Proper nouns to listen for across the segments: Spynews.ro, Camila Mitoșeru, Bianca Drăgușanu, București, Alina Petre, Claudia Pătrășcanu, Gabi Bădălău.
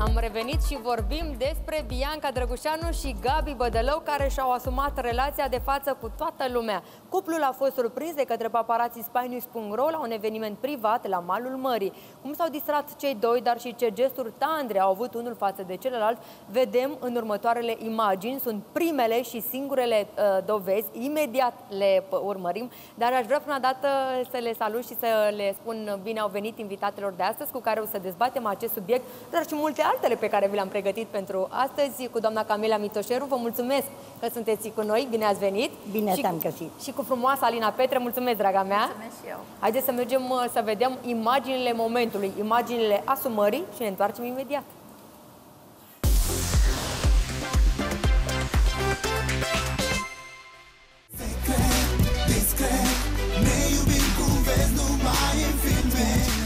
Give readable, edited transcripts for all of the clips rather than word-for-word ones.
Am revenit și vorbim despre Bianca Drăgușanu și Gabi Bădălău, care și-au asumat relația de față cu toată lumea. Cuplul a fost surprins de către paparații Spynews.ro la un eveniment privat la malul mării. Cum s-au distrat cei doi, dar și ce gesturi tandre au avut unul față de celălalt, vedem în următoarele imagini. Sunt primele și singurele dovezi, imediat le urmărim, dar aș vrea prima dată să le salut și să le spun bine au venit invitatelor de astăzi, cu care o să dezbatem acest subiect, dar și multe altele pe care vi le-am pregătit pentru astăzi. Cu doamna Camila Mitoșeru, vă mulțumesc că sunteți cu noi, bine ați venit! Bine te-am găsit! Și cu frumoasa Alina Petre, mulțumesc, draga mea! Mulțumesc și eu! Haideți să mergem să vedem imaginile momentului, imaginile asumării și ne întoarcem imediat!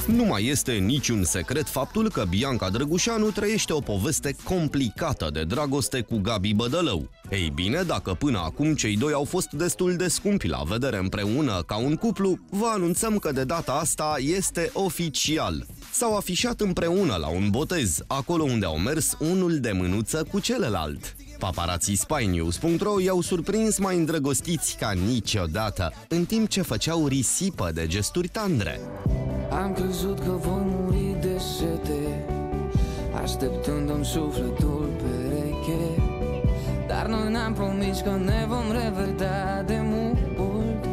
Nu mai este niciun secret faptul că Bianca Drăgușanu trăiește o poveste complicată de dragoste cu Gabi Bădălău. Ei bine, dacă până acum cei doi au fost destul de scumpi la vedere împreună ca un cuplu, vă anunțăm că de data asta este oficial. S-au afișat împreună la un botez, acolo unde au mers unul de mânuță cu celălalt. Paparații Spynews.ro i-au surprins mai îndrăgostiți ca niciodată, în timp ce făceau risipă de gesturi tandre. Am crezut că vom muri de sete, așteptându-mi sufletul pereche, dar noi ne-am promis că ne vom revedea de mult,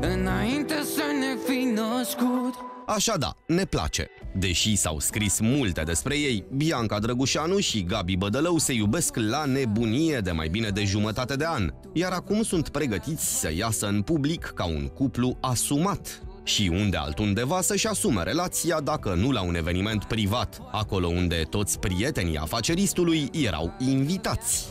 înainte să ne fi născut. Așa da, ne place. Deși s-au scris multe despre ei, Bianca Drăgușanu și Gabi Bădălău se iubesc la nebunie de mai bine de jumătate de an, iar acum sunt pregătiți să iasă în public ca un cuplu asumat. Și unde altundeva să-și asume relația, dacă nu la un eveniment privat, acolo unde toți prietenii afaceristului erau invitați.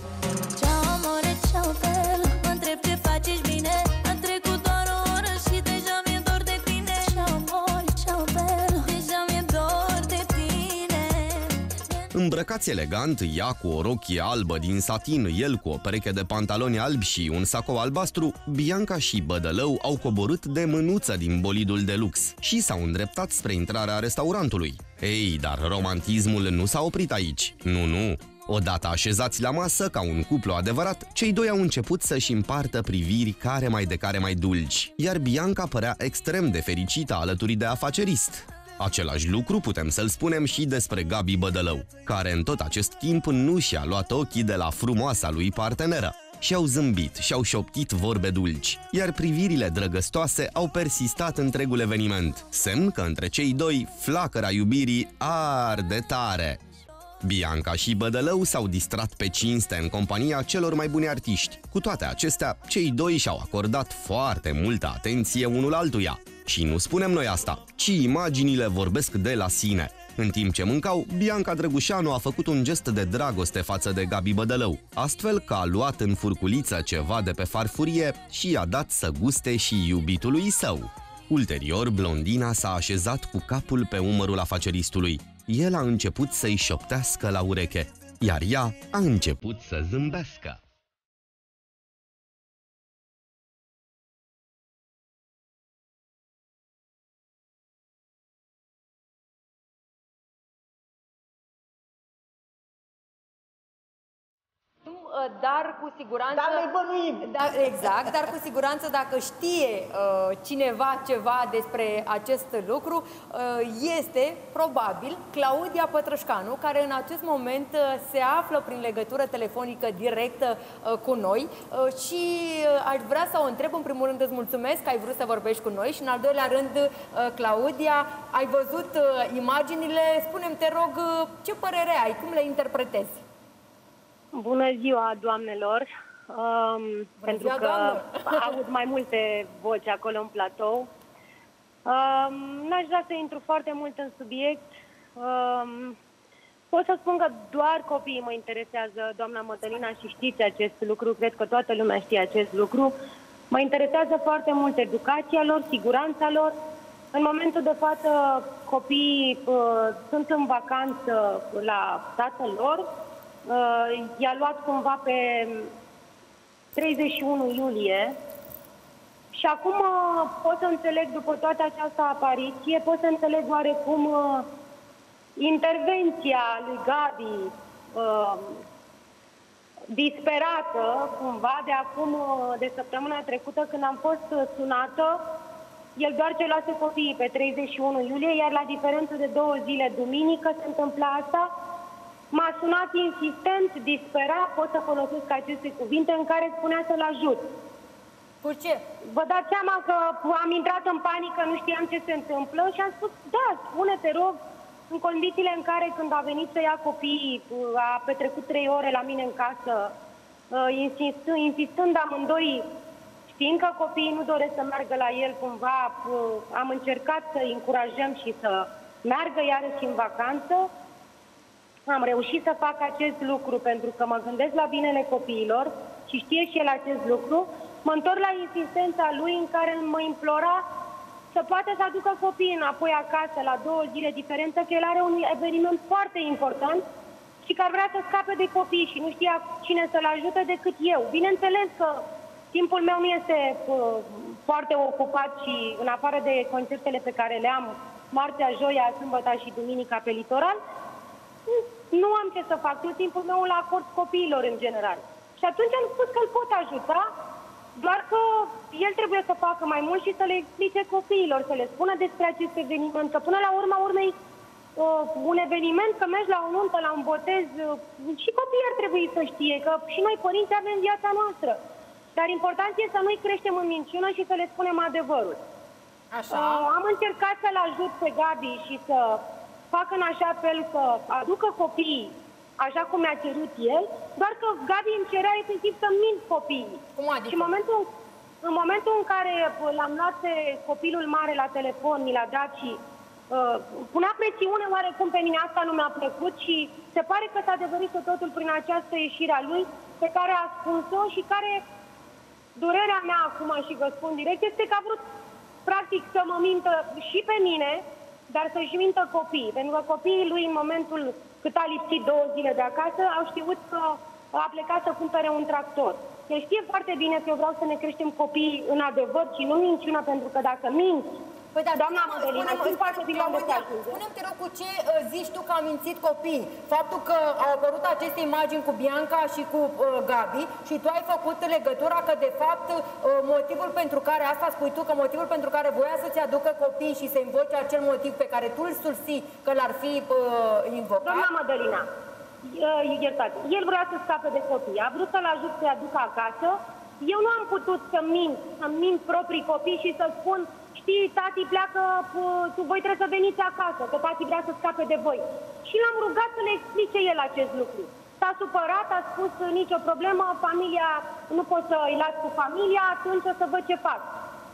Îmbrăcați elegant, ea cu o rochie albă din satin, el cu o pereche de pantaloni albi și un sacou albastru, Bianca și Bădălău au coborât de mânuță din bolidul de lux și s-au îndreptat spre intrarea restaurantului. Ei, dar romantismul nu s-a oprit aici. Nu, nu! Odată așezați la masă, ca un cuplu adevărat, cei doi au început să-și împartă priviri care mai dulci, iar Bianca părea extrem de fericită alături de afacerist. Același lucru putem să-l spunem și despre Gabi Bădălău, care în tot acest timp nu și-a luat ochii de la frumoasa lui parteneră. Și-au zâmbit, și-au șoptit vorbe dulci, iar privirile drăgăstoase au persistat întregul eveniment, semn că între cei doi flacăra iubirii arde tare. Bianca și Bădălău s-au distrat pe cinste în compania celor mai buni artiști. Cu toate acestea, cei doi și-au acordat foarte multă atenție unul altuia. Și nu spunem noi asta, ci imaginile vorbesc de la sine. În timp ce mâncau, Bianca Drăgușanu a făcut un gest de dragoste față de Gabi Bădălău, astfel că a luat în furculiță ceva de pe farfurie și i-a dat să guste și iubitului său. Ulterior, blondina s-a așezat cu capul pe umărul afaceristului. El a început să-i șoptească la ureche, iar ea a început să zâmbească. Dar cu siguranță... Dar, exact, dar cu siguranță dacă știe cineva ceva despre acest lucru, este probabil Claudia Pătrășcanu, care în acest moment se află prin legătură telefonică directă cu noi și aș vrea să o întreb, în primul rând îți mulțumesc că ai vrut să vorbești cu noi și în al doilea rând, Claudia, ai văzut imaginile, spune-mi, te rog, ce părere ai, cum le interpretezi? Bună ziua, doamnelor! Pentru că aud mai multe voci acolo în platou. N-aș vrea să intru foarte mult în subiect. Pot să spun că doar copiii mă interesează, doamna Mătălina, și știți acest lucru, cred că toată lumea știe acest lucru. Mă interesează foarte mult educația lor, siguranța lor. În momentul de față, copiii sunt în vacanță la tatăl lor. I-a luat cumva pe 31 iulie și acum pot să înțeleg, după toată această apariție, pot să înțeleg oarecum intervenția lui Gabi disperată, cumva, de acum, de săptămâna trecută, când am fost sunată, el doar ce luase copiii pe 31 iulie, iar la diferență de 2 zile, duminică, se întâmpla asta. M-a sunat insistent, disperat, pot să folosesc aceste cuvinte, în care spunea să-l ajut. Cu ce? Vă dați seama că am intrat în panică, nu știam ce se întâmplă și am spus, da, spune, te rog, în condițiile în care când a venit să ia copiii, a petrecut 3 ore la mine în casă, insistând amândoi, știind că copiii nu doresc să meargă la el cumva, am încercat să-i încurajăm și să meargă iarăși în vacanță. Am reușit să fac acest lucru pentru că mă gândesc la binele copiilor și știe și el acest lucru. Mă întorc la insistența lui în care mă implora să poată să aducă copiii înapoi acasă la 2 zile diferență, că el are un eveniment foarte important și că ar vrea să scape de copii și nu știa cine să-l ajute decât eu. Bineînțeles că timpul meu nu este foarte ocupat și în afară de concertele pe care le am marțea, joia, sâmbătă și duminica pe litoral, nu am ce să fac, tot timpul meu îl acord copiilor în general. Și atunci am spus că îl pot ajuta, doar că el trebuie să facă mai mult și să le explice copiilor, să le spună despre acest eveniment, că până la urma urmei un eveniment, că mergi la o nuntă, la un botez, și copiii ar trebui să știe că și noi părinți avem viața noastră. Dar important este să nu-i creștem în minciună și să le spunem adevărul. Așa. Am încercat să-l ajut pe Gabi și să fac în așa fel că aducă copiii așa cum mi-a cerut el, doar că Gabi îmi cerea efectiv să mint copiii. Cum adică? Și în momentul în care l-am luat pe copilul mare la telefon, mi l-a dat și punea presiune oarecum pe mine, asta nu mi-a plăcut și se pare că s-a adeverit totul prin această ieșire a lui pe care a spus-o și care, durerea mea acum și vă spun direct, este că a vrut practic să mă mintă și pe mine, dar să-și mintă copiii, pentru că copiii lui în momentul cât a lipsit 2 zile de acasă, au știut că a plecat să cumpere un tractor. El știe foarte bine că eu vreau să ne creștem copiii în adevăr și nu minciună, pentru că dacă minți, păi, dar doamna Mădălina, spune-mi, te rog, cu ce zici tu că a mințit copiii? Faptul că au apărut aceste imagini cu Bianca și cu Gabi și tu ai făcut legătura că, de fapt, motivul pentru care, asta spui tu, că motivul pentru care voia să-ți aducă copiii și să invoce acel motiv pe care tu îl susții că l-ar fi invocat? Doamna Mădălina, iertați, el vrea să scape de copii, a vrut să-l ajut să-i aducă acasă. Eu nu am putut să mint proprii copii și să spun, știi, tati pleacă, voi trebuie să veniți acasă, că tati vrea să scape de voi. Și l-am rugat să le explice el acest lucru. S-a supărat, a spus, nicio problemă, familia, nu pot să-i las cu familia, atunci o să văd ce fac.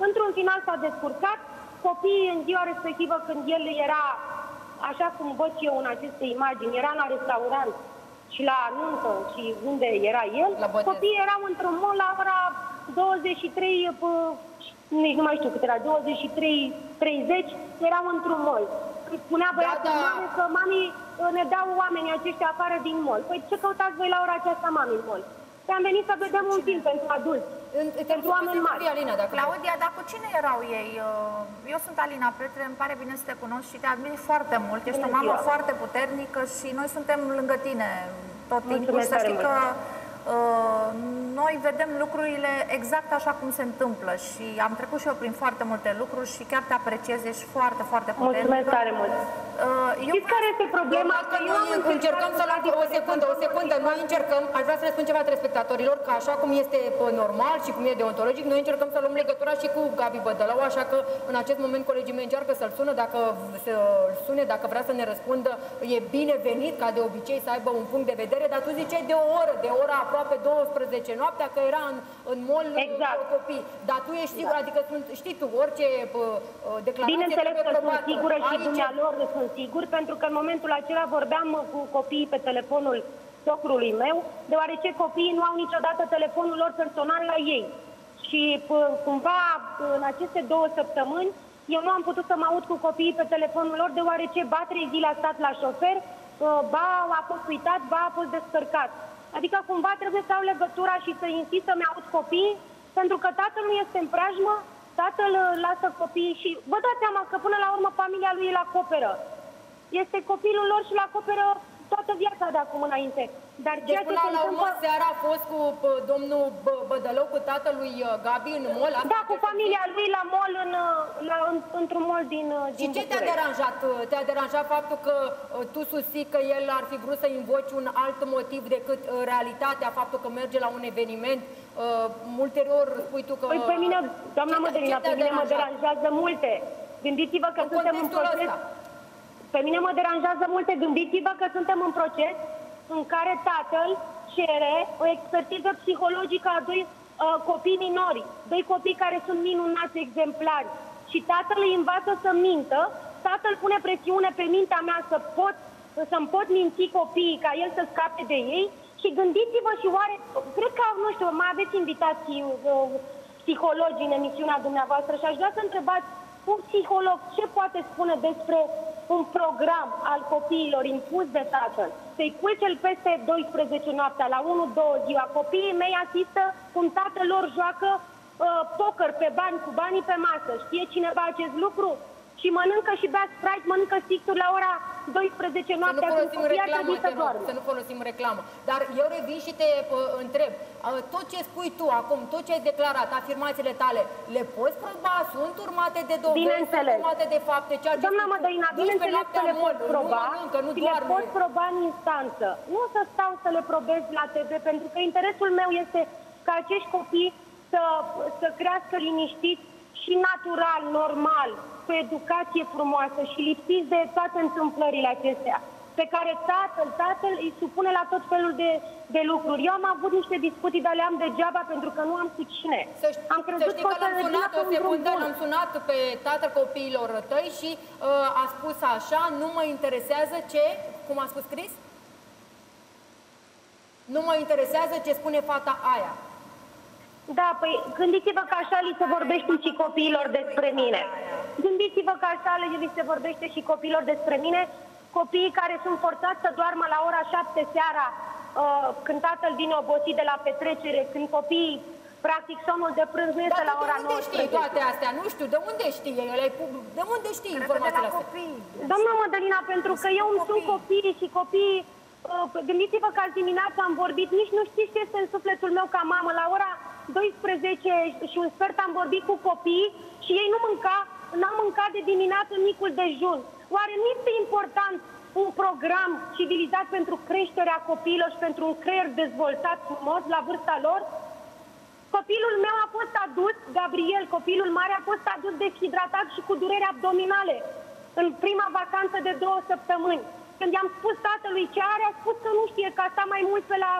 Într-un final s-a descurcat, copiii în ziua respectivă, când el era, așa cum văd eu în aceste imagini, era la restaurant și la nuntă și unde era el, copiii erau într-un mall la ora 23, nici nu mai știu cât era, 23:30, erau într-un mall. Spunea băiatul mare că mami, ne dau oamenii aceștia afară din mall. Păi ce căutați voi la ora aceasta, mami, în mall? Păi am venit să vedem un film pentru adulți, pentru oameni mari. Claudia, dar cu cine erau ei? Eu sunt Alina Petre, îmi pare bine să te cunosc și te admir foarte mult. Ești o mamă foarte puternică și noi suntem lângă tine tot timpul. Să știi că noi vedem lucrurile exact așa cum se întâmplă și am trecut și eu prin foarte multe lucruri și chiar te apreciez, ești foarte, foarte puternică. Mulțumesc tare mult. Știți care este problema? Că noi încercăm să-l adică o secundă, noi încercăm, aș vrea să le spun ceva telespectatorilor, că așa cum este normal și cum e deontologic, noi încercăm să luăm legătura și cu Gabi Bădălău, așa că în acest moment colegii mei încearcă să-l sună, dacă vrea să ne răspundă, e binevenit ca de obicei să aibă un punct de vedere, dar tu ziceai de o oră, de ora aproape 12 noaptea, că era în mall exact. Copii. Dar tu ești sigur, adică știi tu, orice declarație... Bineînțeles că sunt sigură și dumnealor sunt sigur, pentru că în momentul acela vorbeam cu copiii pe telefonul socrului meu, deoarece copiii nu au niciodată telefonul lor personal la ei. Și cumva în aceste 2 săptămâni eu nu am putut să mă aud cu copiii pe telefonul lor, deoarece ba 3 zile a stat la șofer, ba a fost uitat, ba a fost descărcat. Adică cumva trebuie să au legătura și să insist să-mi aud copiii, pentru că tatăl nu este în preajmă, tatăl lasă copiii și vă dați seama că până la urmă familia lui îl acoperă. este copilul lor și îl acoperă toată viața de acum înainte. Dar ceea ce se întâmplă... seara a fost cu domnul Bădălău, cu tatălui Gabi în mall? Da, cu familia lui la mall, într-un mall din București. Și ce te-a deranjat? Te-a deranjat faptul că tu susții că el ar fi vrut să invoci un alt motiv decât realitatea, faptul că merge la un eveniment? Ulterior spui tu că... Păi mine, doamna Mădălina, pe mine mă deranjează multe. Gândiți-vă că suntem în proces... Pe mine mă deranjează multe. Gândiți-vă că suntem în proces în care tatăl cere o expertiză psihologică a doi copii minori, doi copii care sunt minunați, exemplari. Și tatăl îi învață să mintă, tatăl pune presiune pe mintea mea să-mi pot minți copiii ca el să scape de ei. Și gândiți-vă și oare, cred că, nu știu, mai aveți invitații psihologi în emisiunea dumneavoastră și aș vrea să întrebați un psiholog ce poate spune despre un program al copiilor impus de tatăl. Să-i culce-l peste 12 noaptea, la 1-2 ziua. Copiii mei asistă cum tatăl lor joacă poker pe bani, cu banii pe masă. Știe cineva acest lucru? Și mănâncă și bea Sprite, mănâncă sticuri la ora 12 noaptea. Să nu folosim reclamă. Dar eu revin și te întreb. Tot ce spui tu acum, tot ce ai declarat, afirmațiile tale, le poți proba? Sunt urmate de dovezi, sunt urmate de fapte? Doamna Mădălina, bineînțeles că le poți proba și le poți proba în instanță. Nu o să stau să le probez la TV, pentru că interesul meu este ca acești copii să crească liniștiți și natural, normal, cu educație frumoasă și lipsiți de toate întâmplările acestea, pe care tatăl îi supune la tot felul de lucruri. Eu am avut niște discuții, dar le-am degeaba pentru că nu am cu cine. Am crezut că l-am sunat pe tatăl copiilor tăi și a spus așa, nu mă interesează ce, cum a spus Cris? Nu mă interesează ce spune fata aia. Da, păi gândiți-vă că așa li se vorbește și copiilor despre mine. Gândiți-vă că așa li se vorbește și copiilor despre mine. Copiii care sunt forțați să doarmă la ora 7 seara, când tatăl vine obosit de la petrecere, când copiii, practic, somnul de prânz nu este la ora 9. Dar de unde știi toate astea? Nu știu, de unde știi? De unde știi informațiile astea? Doamna Mădălina, pentru că eu îmi sunt copiii și copiii... Gândiți-vă că azi dimineața am vorbit, nici nu știți ce este în sufletul meu ca mamă. La ora 12:15 am vorbit cu copiii și ei n-au mâncat de dimineață micul dejun. Oare nu este important un program civilizat pentru creșterea copiilor și pentru un creier dezvoltat frumos la vârsta lor? Copilul meu a fost adus, Gabriel, copilul mare, a fost adus deshidratat și cu dureri abdominale în prima vacanță de 2 săptămâni. Când i-am spus tatălui ce are, a spus că nu știe, că a stat mai mult pe la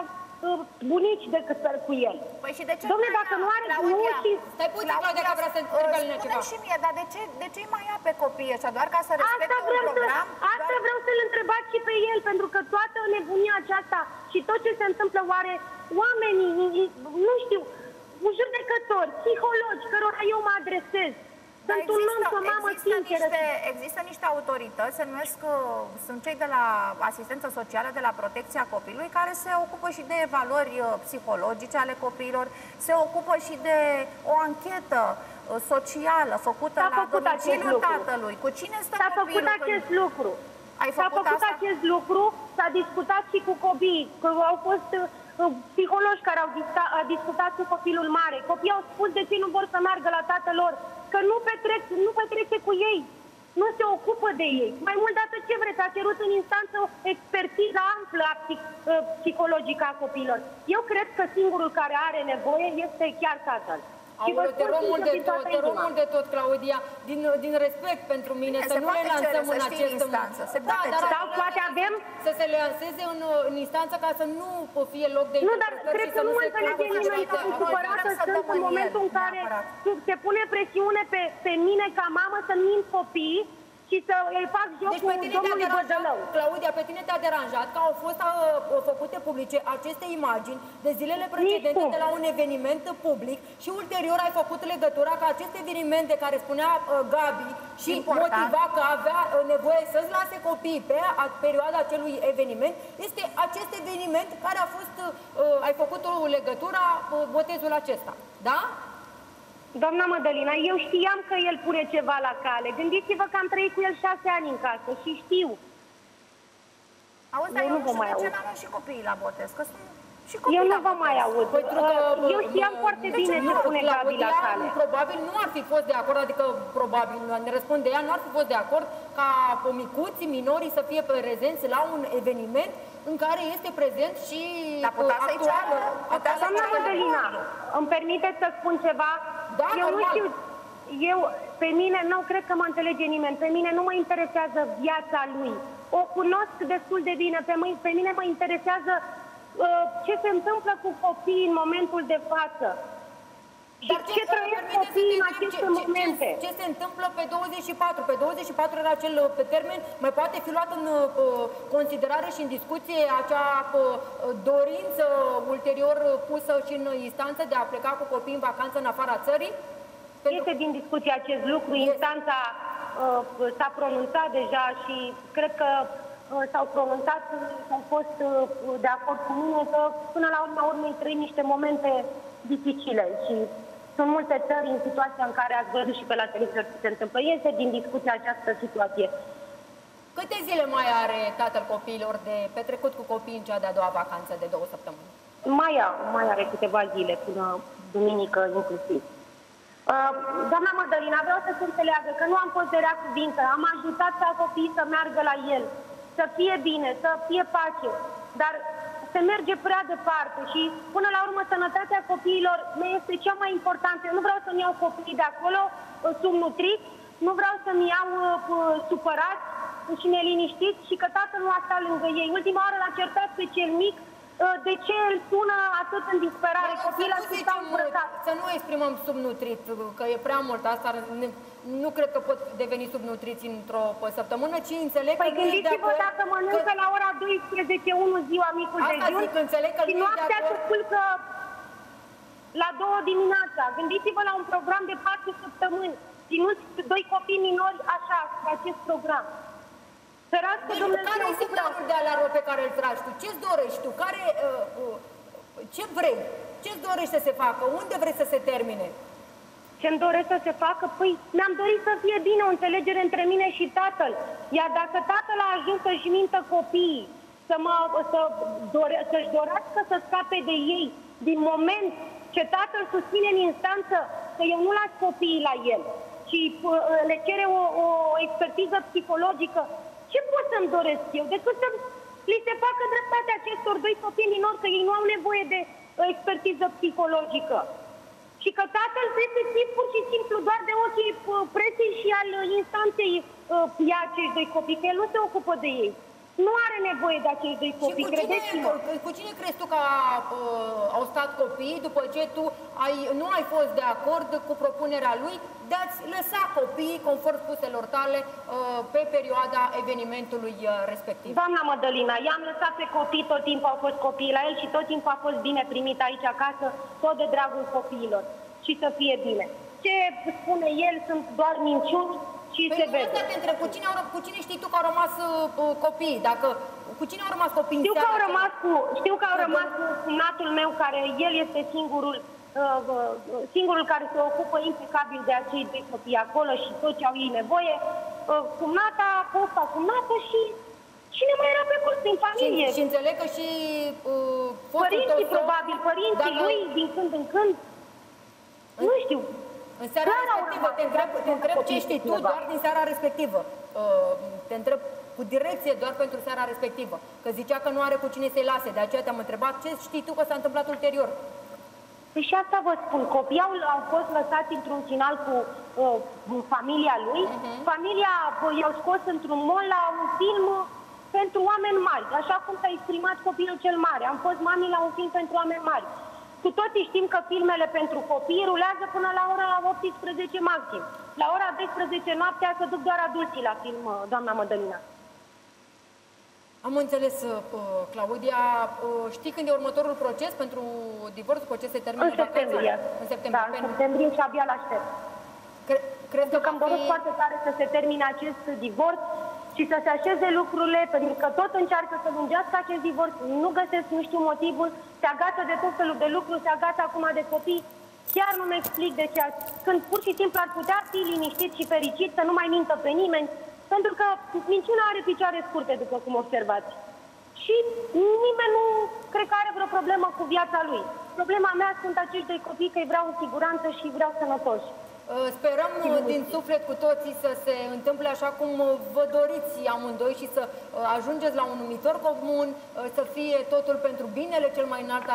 bunici decât cu el. Păi și de ce? Dom'le, dacă nu are bunici... Stai puțin, Claudia, că vrea să întrebălne ceva. Spune-mi și mie, dar de ce mai ia pe copii ăștia? Doar ca să respecte un program? Asta vreau să-l întrebați și pe el, pentru că toată nebunia aceasta și tot ce se întâmplă, oare oamenii, nu știu, judecători, psihologi, cărora eu mă adresez, sunt un om cu o mamă sinceră. Există niște autorități, se numesc, sunt cei de la asistență socială, de la protecția copilului, care se ocupă și de evaluări psihologice ale copiilor, se ocupă și de o anchetă socială făcută la domiciliul tatălui. Cu cine stă copilul? S-a făcut acest lucru. S-a făcut acest lucru, s-a discutat și cu copiii, că au fost... psihologi care au discutat cu copilul mare. Copiii au spus de ce nu vor să meargă la tatăl lor, că nu petrece cu ei, nu se ocupă de ei. Mai mult de atât, ce vreți, a cerut în instanță o expertiză amplă psihologică a copiilor. Eu cred că singurul care are nevoie este chiar tatăl. Aoleu, te rog mult de tot, Claudia, din respect pentru mine, să nu le lansăm în acest moment. Sau poate avem? Să se lanseze în instanță ca să nu fie loc de... Nu, dar cred că nu mă înțelege nimeni că sunt supărată sunt în momentul în care se pune presiune pe mine ca mamă să mint copiii și să îi fac jocul domnului Bădălău. Claudia, pe tine te-a deranjat că au fost făcute publice aceste imagini de zilele precedente de la un eveniment public și ulterior ai făcut legătura că acest eveniment de care spunea Gabi și motiva că avea nevoie să-ți lase copiii pe perioada acelui eveniment, este acest eveniment care a fost, ai făcut o legătură, botezul acesta, da? Doamna Mădălina, eu știam că el pune ceva la cale. Gândiți-vă că am trăit cu el 6 ani în casă și știu asta eu nu mai aud. Am și copiii la botez, că eu nu vă mai aud. Eu știam foarte bine ce spune Gabi la cale. Probabil nu ar fi fost de acord, adică probabil ne răspunde ea, nu ar fi fost de acord ca micuții, minorii să fie prezenți la un eveniment în care este prezent și actuală. Doamna Bădălina, îmi permiteți să spun ceva? Eu nu știu, pe mine, nu cred că mă înțelege nimeni, pe mine nu mă interesează viața lui. O cunosc destul de bine, pe mine mă interesează ce se întâmplă cu copiii în momentul de față. Dar și ce trăiesc copiii în aceste momente. Ce se întâmplă pe 24? Pe 24 era acel termen, mai poate fi luat în considerare și în discuție acea dorință ulterior pusă și în instanță de a pleca cu copiii în vacanță în afara țării? Este din discuție acest lucru, instanța s-a pronunțat deja și cred că s-au pronunțat, au fost de acord cu mine că până la urma urmei trăim niște momente dificile și sunt multe țări în situația în care ați văzut și pe la televizor ce se întâmplă. Este din discuție această situație. Câte zile mai are tatăl copiilor de petrecut cu copiii în cea de-a doua vacanță de 2 săptămâni? Mai are câteva zile, până duminică inclusiv. Doamna Bădălina, vreau să se înțeleagă că nu am fost de rea cuvință, am ajutat ca copiii să meargă la el, să fie bine, să fie pace, dar se merge prea departe și până la urmă sănătatea copiilor ne este cea mai importantă. Eu nu vreau să-mi iau copiii de acolo subnutriți, nu vreau să-mi iau supărați și neliniștiți și că tatăl nu a stat lângă ei. Ultima oară l-a certat pe cel mic. De ce îl sună atât în disperare? Copiii l-au îmbrăcat. Să nu exprimăm subnutrit, că e prea mult. Asta nu cred că pot deveni subnutriți într-o săptămână, ci înțeleg că... Păi gândiți-vă dacă mănâncă la ora 12:01 ziua micul dejun și noaptea se culcă la 2 dimineața. Gândiți-vă la un program de 4 săptămâni. Ținuți 2 copii minori așa, pe acest program. Care este semnalul de alarmă pe care îl tragi tu? Ce-ți dorești tu? Ce vrei? Ce-ți dorești să se facă? Unde vrei să se termine? Ce-mi doresc să se facă? Păi mi-am dorit să fie bine o înțelegere între mine și tatăl. Iar dacă tatăl a ajuns să-și mintă copiii, să-și dorească să scape de ei, din moment ce tatăl susține în instanță că eu nu las copiii la el și le cere o expertiză psihologică, ce pot să-mi doresc eu? Decât să li se facă dreptate acestor 2 copii minori, că ei nu au nevoie de o expertiză psihologică. Și că tatăl trebuie să fie pur și simplu doar de ochii presii și al instanței ia acești 2 copii, că el nu se ocupă de ei. Nu are nevoie de acești 2 copii, credeți-mă. Cu cine crezi tu că au stat copiii după ce tu nu ai fost de acord cu propunerea lui de a-ți lăsa copiii, conform spuselor tale, pe perioada evenimentului respectiv? Doamna Bădălina, i-am lăsat pe copii, tot timpul au fost copiii la el și tot timpul a fost bine primit aici acasă, tot de dragul copiilor și să fie bine. Ce spune el sunt doar minciuni. Păi nu asta te întreb, cu cine știi tu că au rămas copiii? Cu cine au rămas copiii? Știu că au rămas cu cumnatul meu, care el este singurul care se ocupă impecabil de acei 2 copii acolo și tot ce au ei nevoie. Cumnata, posta cumnată și cine mai era pe curs din familie. Și înțeleg că și părinții, probabil, părinții lui din când în când, nu știu. În seara respectivă, te întreb ce știi tu doar din seara respectivă. Te întreb cu direcție doar pentru seara respectivă. Că zicea că nu are cu cine să-i lase, de aceea te-am întrebat ce știi tu că s-a întâmplat ulterior. Păi și asta vă spun, copiii au fost lăsați într-un final cu familia lui. Familia i-au scos într-un mall la un film pentru oameni mari, așa cum s-a exprimat copilul cel mare. Am fost mami la un film pentru oameni mari. Cu toții știm că filmele pentru copii rulează până la ora 18 maxim. La ora 12 noaptea se duc doar adulții la film, doamna Bădălina. Am înțeles, Claudia. Știi când e următorul proces pentru divorț? Cu ce se termină? În septembrie. În septembrie. Da, în septembrie și abia l-aștept. Pentru că îmi doresc foarte tare să se termine acest divorț și să se așeze lucrurile, pentru că tot încearcă să lungească acest divorț, nu găsesc, nu știu motivul, se agață de tot felul de lucruri, se agață acum de copii, chiar nu-mi explic de ce, când pur și simplu ar putea fi liniștit și fericit, să nu mai mintă pe nimeni, pentru că minciuna are picioare scurte, după cum observați. și nimeni nu cred că are vreo problemă cu viața lui. Problema mea sunt acești doi copii, că îi vreau în siguranță și îi vreau sănătoși. Sperăm din suflet cu toții să se întâmple așa cum vă doriți amândoi și să ajungeți la un numitor comun, să fie totul pentru binele cel mai înalt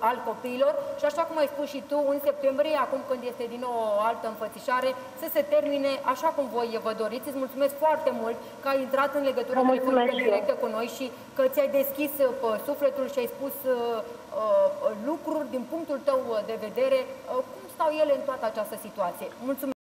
al copiilor și așa cum ai spus și tu, în septembrie, acum când este din nou o altă înfățișare, să se termine așa cum voi vă doriți. Îți mulțumesc foarte mult că ai intrat în legătură directă cu noi și că ți-ai deschis sufletul și ai spus lucruri din punctul tău de vedere, cum stau ele în toată această situație. Mulțumesc!